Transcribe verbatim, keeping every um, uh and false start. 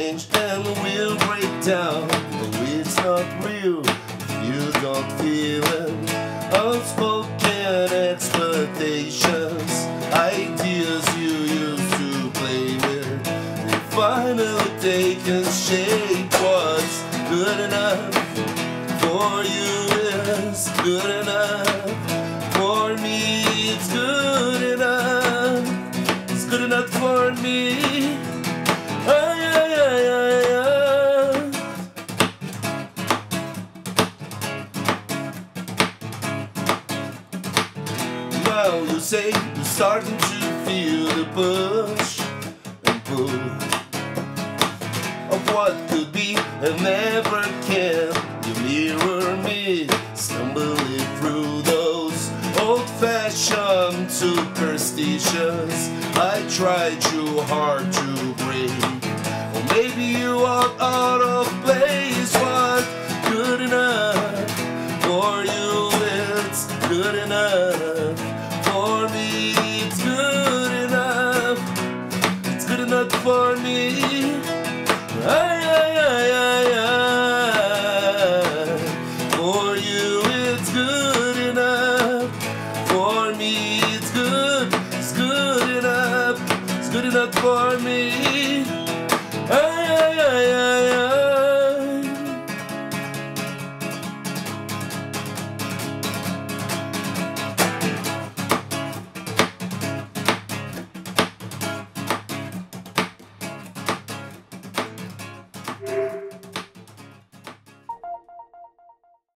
change and we'll break down. No, it's not real, you don't feel it. Unspoken expectations, ideas you used to play with, they finally take a shape. What's good enough for you is good enough for me. It's good enough, it's good enough for me. Well, you say you're starting to feel the push and pull of what could be and never can. You mirror me, stumbling through those old-fashioned superstitions I tried too hard to break.